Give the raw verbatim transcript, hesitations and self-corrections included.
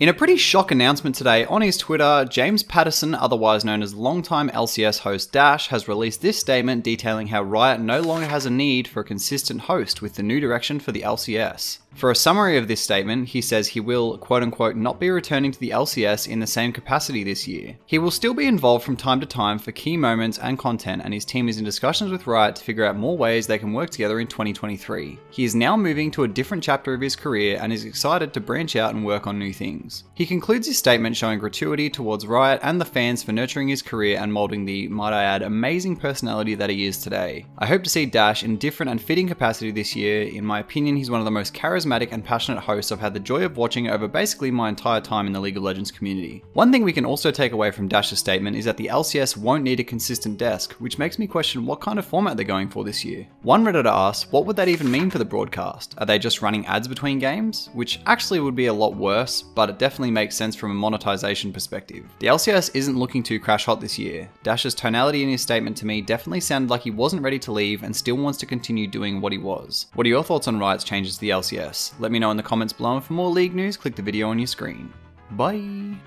In a pretty shock announcement today, on his Twitter, James Patterson, otherwise known as longtime L C S host Dash, has released this statement detailing how Riot no longer has a need for a consistent host with the new direction for the L C S. For a summary of this statement, he says he will, quote unquote, not be returning to the L C S in the same capacity this year. He will still be involved from time to time for key moments and content, and his team is in discussions with Riot to figure out more ways they can work together in twenty twenty-three. He is now moving to a different chapter of his career and is excited to branch out and work on new things. He concludes his statement showing gratitude towards Riot and the fans for nurturing his career and molding the, might I add, amazing personality that he is today. I hope to see Dash in different and fitting capacity this year. In my opinion, he's one of the most charismatic charismatic and passionate hosts I've had the joy of watching over basically my entire time in the League of Legends community. One thing we can also take away from Dash's statement is that the L C S won't need a consistent desk, which makes me question what kind of format they're going for this year. One Redditor asks, what would that even mean for the broadcast? Are they just running ads between games? Which actually would be a lot worse, but it definitely makes sense from a monetization perspective. The L C S isn't looking too crash hot this year. Dash's tonality in his statement to me definitely sounded like he wasn't ready to leave and still wants to continue doing what he was. What are your thoughts on Riot's changes to the L C S? Let me know in the comments below, and for more League news, click the video on your screen. Bye!